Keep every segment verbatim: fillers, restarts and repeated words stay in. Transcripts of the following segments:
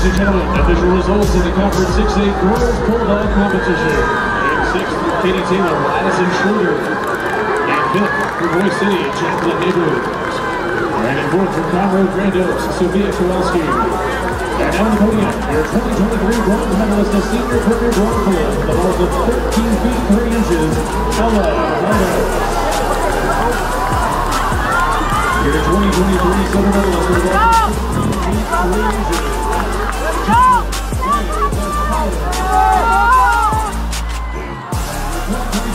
ladies and gentlemen, official results in the Conference six A Girls Pole-Dog Competition. In sixth, Katie Taylor, Madison Schroeder. In fifth, for Boise City, Jacqueline Neighbors. And in fourth, for Conroe Grand Oaks, Sophia Kowalski. And on the podium, your twenty twenty-three bronze medalist, a senior partner bronze medal, the balls of thirteen feet three inches, Ella Ramos. Your twenty twenty-three silver medalist for the balls of fifteen feet three inches.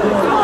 Thank you.